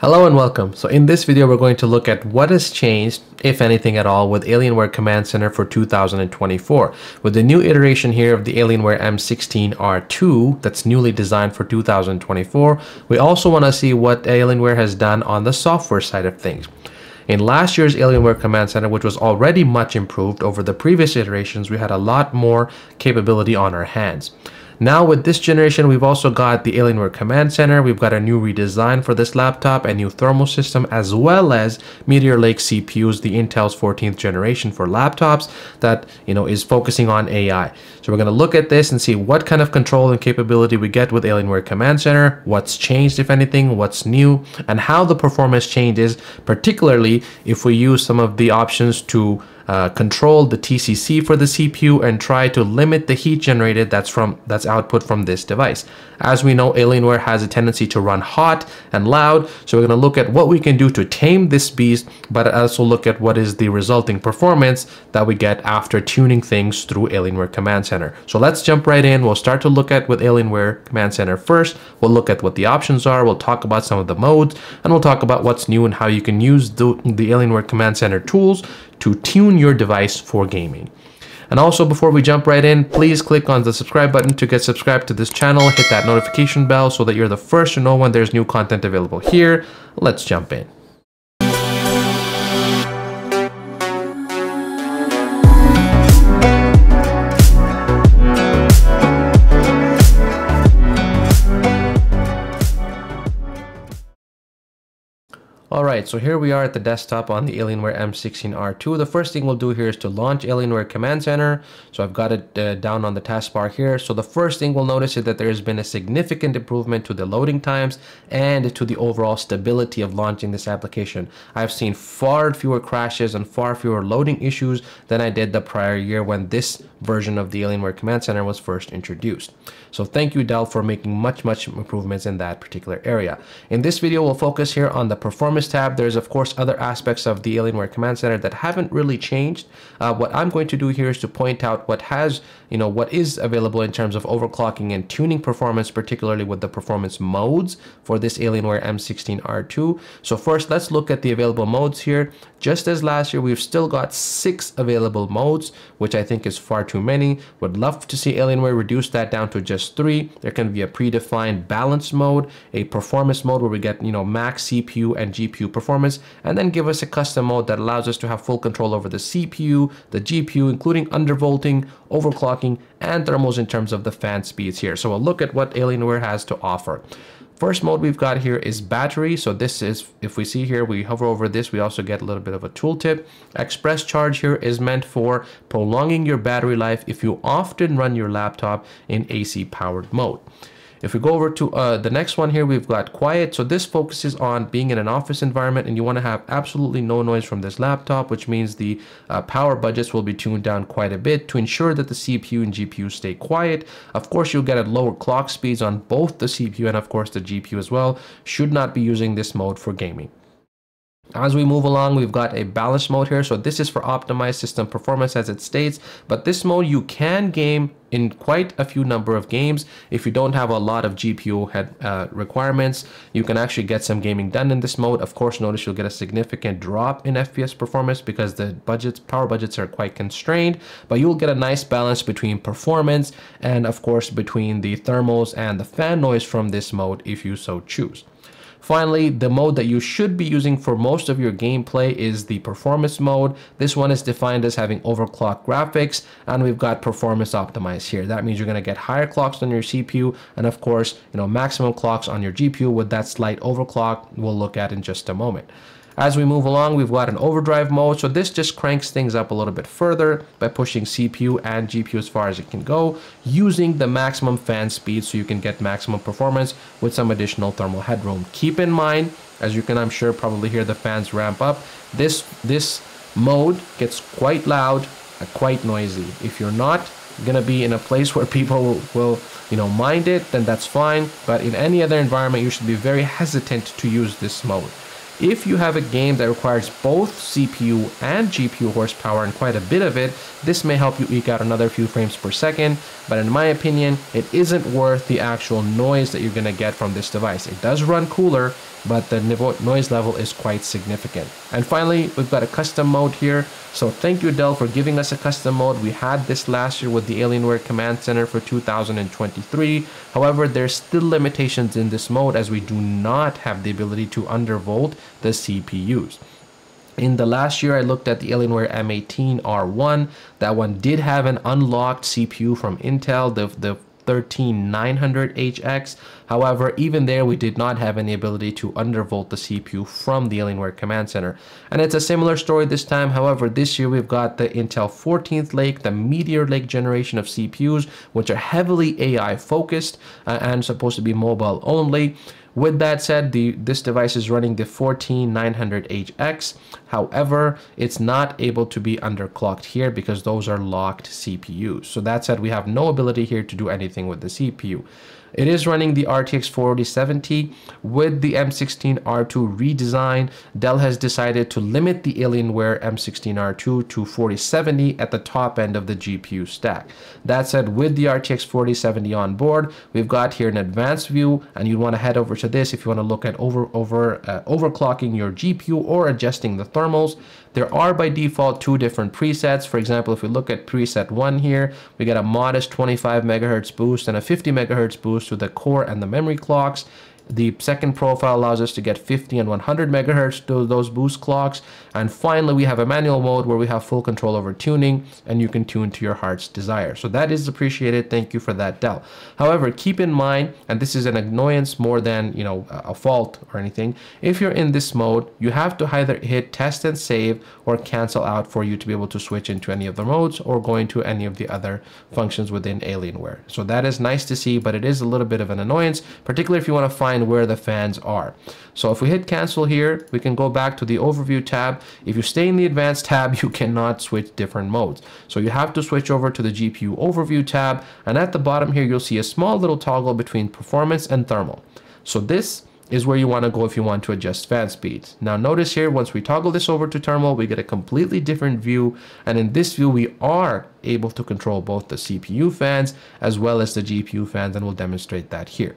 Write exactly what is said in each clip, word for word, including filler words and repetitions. Hello and welcome. So in this video, we're going to look at what has changed, if anything at all, with Alienware Command Center for two thousand twenty-four. With the new iteration here of the Alienware M sixteen R two that's newly designed for two thousand twenty-four, we also want to see what Alienware has done on the software side of things. In last year's Alienware Command Center, which was already much improved over the previous iterations, we had a lot more capability on our hands. Now with this generation, we've also got the Alienware Command Center, we've got a new redesign for this laptop, a new thermal system, as well as Meteor Lake C P Us, the Intel's fourteenth generation for laptops that, you know, is focusing on A I. So we're going to look at this and see what kind of control and capability we get with Alienware Command Center, what's changed if anything, what's new, and how the performance changes, particularly if we use some of the options to Uh, control the T C C for the C P U and try to limit the heat generated that's from that's output from this device. As we know, Alienware has a tendency to run hot and loud, so we're going to look at what we can do to tame this beast, but also look at what is the resulting performance that we get after tuning things through Alienware Command Center. So let's jump right in. We'll start to look at with Alienware Command Center first. We'll look at what the options are, we'll talk about some of the modes, and we'll talk about what's new and how you can use the, the Alienware Command Center tools to tune your device for gaming. And also, before we jump right in, please click on the subscribe button to get subscribed to this channel. Hit that notification bell so that you're the first to know when there's new content available here. Let's jump in. Alright, so here we are at the desktop on the Alienware M sixteen R two. The first thing we'll do here is to launch Alienware Command Center. So I've got it uh, down on the taskbar here. So the first thing we'll notice is that there has been a significant improvement to the loading times and to the overall stability of launching this application. I've seen far fewer crashes and far fewer loading issues than I did the prior year when this version of the Alienware Command Center was first introduced. So thank you, Dell, for making much, much improvements in that particular area. In this video, we'll focus here on the performance tab. There's of course other aspects of the Alienware Command Center that haven't really changed. Uh, what I'm going to do here is to point out what has, you know, what is available in terms of overclocking and tuning performance, particularly with the performance modes for this Alienware M sixteen R two. So first, let's look at the available modes here. Just as last year, we've still got six available modes, which I think is far too many. Would love to see Alienware reduce that down to just three. There can be a predefined balance mode, a performance mode where we get, you know, max C P U and G P U performance, and then give us a custom mode that allows us to have full control over the C P U, the G P U, including undervolting, overclocking, and thermals in terms of the fan speeds here. So we'll look at what Alienware has to offer. First mode we've got here is battery. So this is, if we see here, we hover over this, we also get a little bit of a tooltip. Express charge here is meant for prolonging your battery life if you often run your laptop in A C powered mode. If we go over to uh, the next one here, we've got quiet. So this focuses on being in an office environment and you want to have absolutely no noise from this laptop, which means the uh, power budgets will be tuned down quite a bit to ensure that the C P U and G P U stay quiet. Of course, you'll get at lower clock speeds on both the C P U and of course the G P U as well. Should not be using this mode for gaming. As we move along, we've got a balance mode here. So this is for optimized system performance as it states, but this mode you can game in quite a few number of games. If you don't have a lot of G P U head uh, requirements, you can actually get some gaming done in this mode. Of course, notice you'll get a significant drop in F P S performance because the budgets, power budgets are quite constrained, but you'll get a nice balance between performance and of course between the thermals and the fan noise from this mode if you so choose. Finally, the mode that you should be using for most of your gameplay is the performance mode. This one is defined as having overclock graphics, and we've got performance optimized here. That means you're going to get higher clocks on your C P U and of course, you know, maximum clocks on your G P U with that slight overclock we'll look at in just a moment. As we move along, we've got an overdrive mode. So this just cranks things up a little bit further by pushing C P U and G P U as far as it can go, using the maximum fan speed so you can get maximum performance with some additional thermal headroom. Keep in mind, as you can, I'm sure, probably hear the fans ramp up, this, this mode gets quite loud and quite noisy. If you're not gonna be in a place where people will, you know, mind it, then that's fine. But in any other environment, you should be very hesitant to use this mode. If you have a game that requires both C P U and G P U horsepower and quite a bit of it, this may help you eke out another few frames per second, but in my opinion, it isn't worth the actual noise that you're going to get from this device. It does run cooler, but the noise level is quite significant. And finally, we've got a custom mode here. So thank you, Dell, for giving us a custom mode. We had this last year with the Alienware Command Center for two thousand twenty-three. However, there's still limitations in this mode as we do not have the ability to undervolt the C P Us. In the last year, I looked at the Alienware M eighteen R one. That one did have an unlocked C P U from Intel, the, the thirteen nine hundred H X. However, even there, we did not have any ability to undervolt the C P U from the Alienware Command Center. And it's a similar story this time. However, this year, we've got the Intel fourteenth Lake, the Meteor Lake generation of C P Us, which are heavily A I focused uh, and supposed to be mobile only. With that said, the, this device is running the fourteen nine hundred H X. However, it's not able to be underclocked here because those are locked C P Us. So that said, we have no ability here to do anything with the C P U. It is running the R T X forty seventy with the M sixteen R two redesign. Dell has decided to limit the Alienware M sixteen R two to forty seventy at the top end of the G P U stack. That said, with the R T X forty seventy on board, we've got here an advanced view, and you want to head over to this if you want to look at over over uh, overclocking your G P U or adjusting the thermals. There are by default two different presets. For example, if we look at preset one here, we get a modest twenty-five megahertz boost and a fifty megahertz boost to the core and the memory clocks. The second profile allows us to get fifty and one hundred megahertz to those boost clocks. And finally, we have a manual mode where we have full control over tuning, and you can tune to your heart's desire. So that is appreciated. Thank you for that, Dell. However, keep in mind, and this is an annoyance more than, you know, a fault or anything. If you're in this mode, you have to either hit test and save or cancel out for you to be able to switch into any of the modes or go into any of the other functions within Alienware. So that is nice to see, but it is a little bit of an annoyance, particularly if you want to find where the fans are. So if we hit cancel here, we can go back to the overview tab. If you stay in the advanced tab, you cannot switch different modes. So you have to switch over to the G P U overview tab. And at the bottom here, you'll see a small little toggle between performance and thermal. So this is where you want to go if you want to adjust fan speeds. Now notice here, once we toggle this over to thermal, we get a completely different view. And in this view, we are able to control both the C P U fans as well as the G P U fans, and we'll demonstrate that here.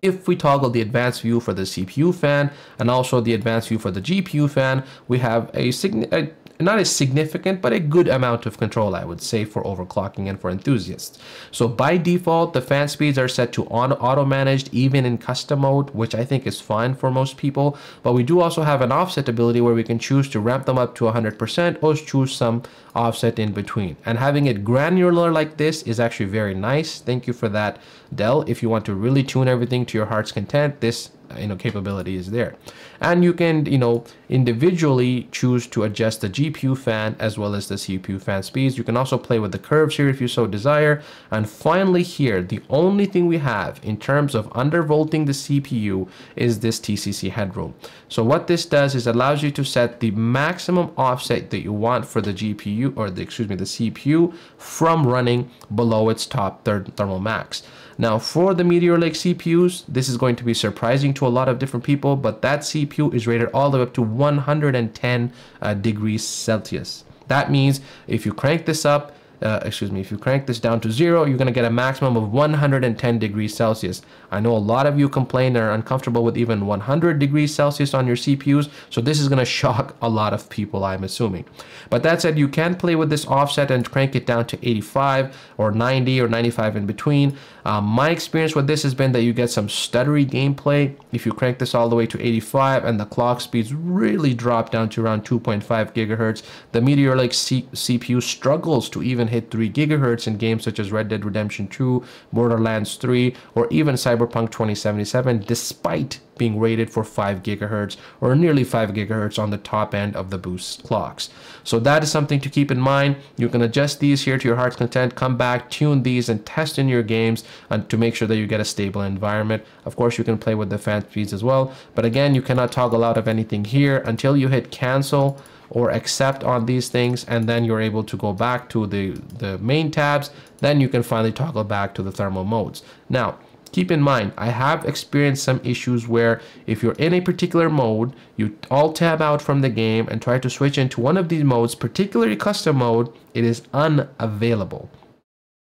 If we toggle the advanced view for the C P U fan and also the advanced view for the G P U fan, we have a, a not a significant, but a good amount of control, I would say, for overclocking and for enthusiasts. So by default, the fan speeds are set to on auto managed, even in custom mode, which I think is fine for most people. But we do also have an offset ability where we can choose to ramp them up to one hundred percent or choose some offset in between. And having it granular like this is actually very nice. Thank you for that, Dell. If you want to really tune everything to your heart's content, this you know capability is there. And you can you know individually choose to adjust the G P U fan as well as the C P U fan speeds. You can also play with the curves here if you so desire. And finally here, the only thing we have in terms of undervolting the C P U is this T C C headroom. So what this does is allows you to set the maximum offset that you want for the G P U or the excuse me the C P U from running below its top third thermal max. Now for the Meteor Lake C P Us, this is going to be surprising to a lot of different people, but that C P U is rated all the way up to one hundred ten uh, degrees Celsius. That means if you crank this up, Uh, excuse me, if you crank this down to zero, you're going to get a maximum of one hundred ten degrees Celsius. I know a lot of you complain or are uncomfortable with even one hundred degrees Celsius on your C P Us. So this is going to shock a lot of people, I'm assuming. But that said, you can play with this offset and crank it down to eighty-five or ninety or ninety-five in between. Uh, my experience with this has been that you get some stuttery gameplay if you crank this all the way to eighty-five and the clock speeds really drop down to around two point five gigahertz. The Meteor Lake C CPU struggles to even hit three gigahertz in games such as Red Dead Redemption two, Borderlands three, or even Cyberpunk twenty seventy-seven, despite being rated for five gigahertz or nearly five gigahertz on the top end of the boost clocks. So that is something to keep in mind. You can adjust these here to your heart's content, come back, tune these, and test in your games and to make sure that you get a stable environment. Of course, you can play with the fan speeds as well. But again, you cannot toggle out of anything here until you hit cancel or accept on these things, and then you're able to go back to the, the main tabs. Then you can finally toggle back to the thermal modes. Now, keep in mind, I have experienced some issues where if you're in a particular mode, you alt tab out from the game and try to switch into one of these modes, particularly custom mode, it is unavailable.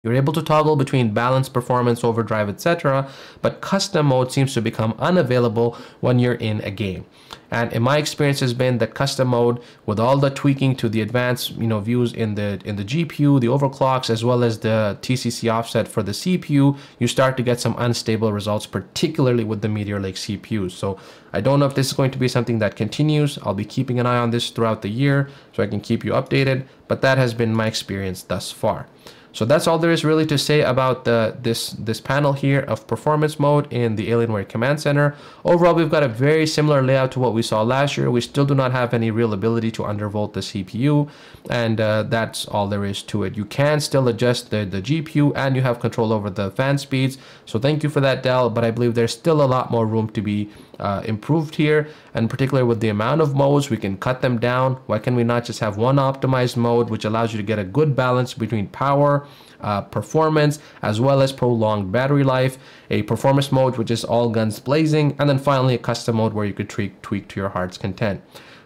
You're able to toggle between balance, performance, overdrive, et cetera, but custom mode seems to become unavailable when you're in a game. And in my experience has been that custom mode, with all the tweaking to the advanced, you know, views in the in the G P U, the overclocks, as well as the T C C offset for the C P U, you start to get some unstable results, particularly with the Meteor Lake C P U. So I don't know if this is going to be something that continues. I'll be keeping an eye on this throughout the year so I can keep you updated, but that has been my experience thus far. So that's all there is really to say about the, this, this panel here of performance mode in the Alienware Command Center. Overall, we've got a very similar layout to what we saw last year. We still do not have any real ability to undervolt the C P U, and uh, that's all there is to it. You can still adjust the, the G P U, and you have control over the fan speeds. So thank you for that, Dell, but I believe there's still a lot more room to be uh, improved here, and particularly with the amount of modes, we can cut them down. Why can we not just have one optimized mode, which allows you to get a good balance between power, Uh, performance, as well as prolonged battery life, a performance mode which is all guns blazing, and then finally a custom mode where you could tweak, tweak to your heart's content.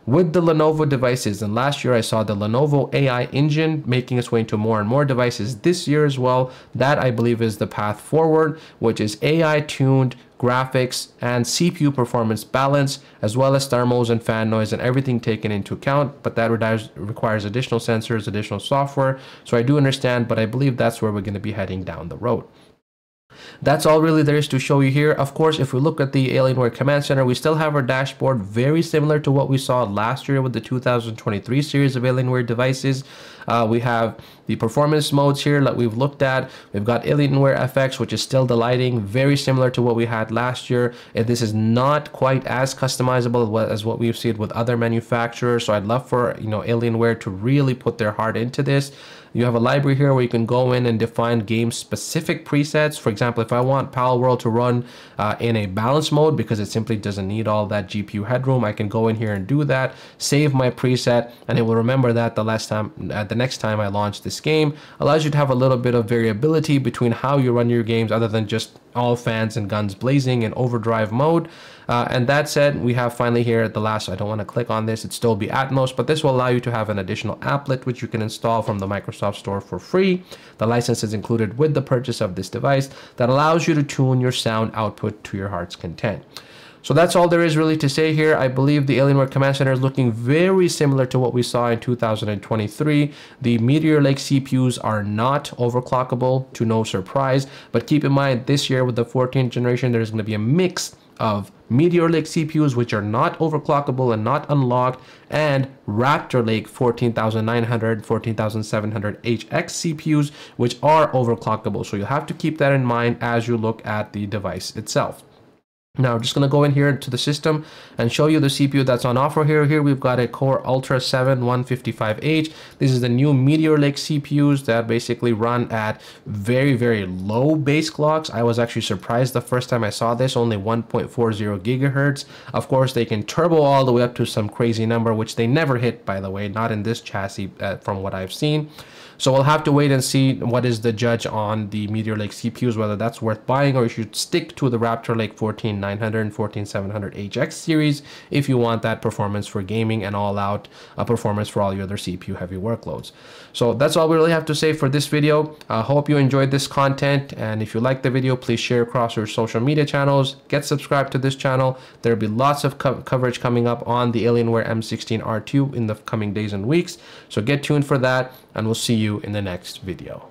With the Lenovo devices, and last year I saw the Lenovo A I engine making its way into more and more devices this year as well. That I believe is the path forward, which is A I tuned graphics and C P U performance balance, as well as thermals and fan noise and everything taken into account. But that requires additional sensors, additional software. So I do understand, but I believe that's where we're going to be heading down the road. That's all really there is to show you here. Of course, if we look at the Alienware Command Center, we still have our dashboard, very similar to what we saw last year with the two thousand twenty-three series of Alienware devices. Uh, we have the performance modes here that we've looked at. We've got Alienware F X, which is still the lighting, very similar to what we had last year. And this is not quite as customizable as what we've seen with other manufacturers. So I'd love for, you know, Alienware to really put their heart into this. You have a library here where you can go in and define game-specific presets. For example, if I want Palworld to run uh, in a balance mode because it simply doesn't need all that G P U headroom, I can go in here and do that, save my preset, and it will remember that the last time, uh, the next time I launch this game. Allows you to have a little bit of variability between how you run your games, other than just all fans and guns blazing in overdrive mode. Uh, and that said, we have finally here at the last, I don't want to click on this, it's Dolby Atmos, but this will allow you to have an additional applet which you can install from the Microsoft Store for free. The license is included with the purchase of this device that allows you to tune your sound output to your heart's content. So that's all there is really to say here. I believe the Alienware Command Center is looking very similar to what we saw in two thousand twenty-three. The Meteor Lake C P Us are not overclockable, to no surprise, but keep in mind this year with the fourteenth generation, there's going to be a mix of Meteor Lake C P Us, which are not overclockable and not unlocked, and Raptor Lake fourteen thousand nine hundred, fourteen thousand seven hundred H X C P Us, which are overclockable. So you'll have to keep that in mind as you look at the device itself. Now I'm just going to go in here to the system and show you the C P U that's on offer here. Here we've got a Core Ultra seven one fifty-five H. This is the new Meteor Lake C P Us that basically run at very, very low base clocks. I was actually surprised the first time I saw this, only one point four zero gigahertz. Of course, they can turbo all the way up to some crazy number, which they never hit, by the way, not in this chassis uh, from what I've seen. So we'll have to wait and see what is the judge on the Meteor Lake C P Us, whether that's worth buying or you should stick to the Raptor Lake fourteen nine hundred and fourteen seven hundred H X series if you want that performance for gaming and all out uh, performance for all your other C P U heavy workloads. So that's all we really have to say for this video. I hope you enjoyed this content, and if you like the video, please share across your social media channels, get subscribed to this channel. There'll be lots of co coverage coming up on the Alienware M sixteen R two in the coming days and weeks. So get tuned for that, and we'll see you in the next video.